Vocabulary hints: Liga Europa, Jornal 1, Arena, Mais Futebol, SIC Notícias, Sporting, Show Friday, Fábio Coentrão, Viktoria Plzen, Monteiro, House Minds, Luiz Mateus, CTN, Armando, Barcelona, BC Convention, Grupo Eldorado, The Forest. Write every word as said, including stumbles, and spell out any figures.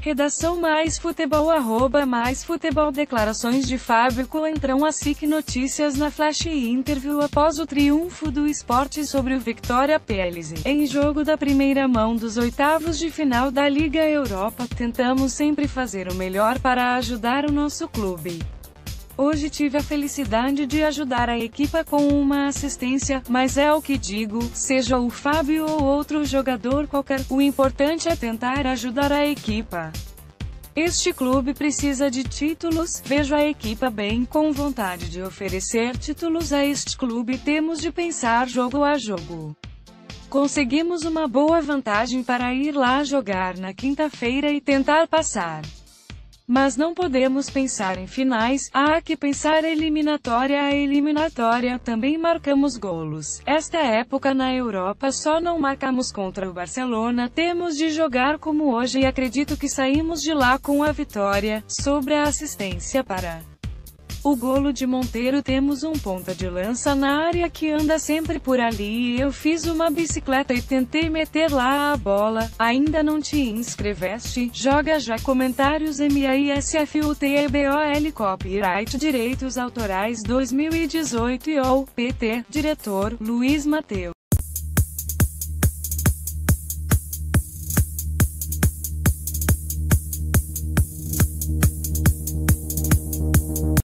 Redação Mais Futebol arroba Mais Futebol. Declarações de Fábio Coentrão à S I C Notícias na Flash Interview após o triunfo do Sporting sobre o Viktoria Plzen, em jogo da primeira mão dos oitavos de final da Liga Europa. Tentamos sempre fazer o melhor para ajudar o nosso clube. Hoje tive a felicidade de ajudar a equipa com uma assistência, mas é o que digo, seja o Fábio ou outro jogador qualquer, o importante é tentar ajudar a equipa. Este clube precisa de títulos, vejo a equipa bem, com vontade de oferecer títulos a este clube, temos de pensar jogo a jogo. Conseguimos uma boa vantagem para ir lá jogar na quinta-feira e tentar passar. Mas não podemos pensar em finais, há que pensar eliminatória a eliminatória, também marcamos golos. Esta época na Europa só não marcamos contra o Barcelona, temos de jogar como hoje e acredito que saímos de lá com a vitória. Sobre a assistência para o golo de Monteiro, temos um ponta de lança na área que anda sempre por ali e eu fiz uma bicicleta e tentei meter lá a bola. Ainda não te inscreveste? Joga já. Comentários Mais Futebol. Copyright Direitos Autorais dois mil e dezoito e O P T. Diretor, Luiz Mateus.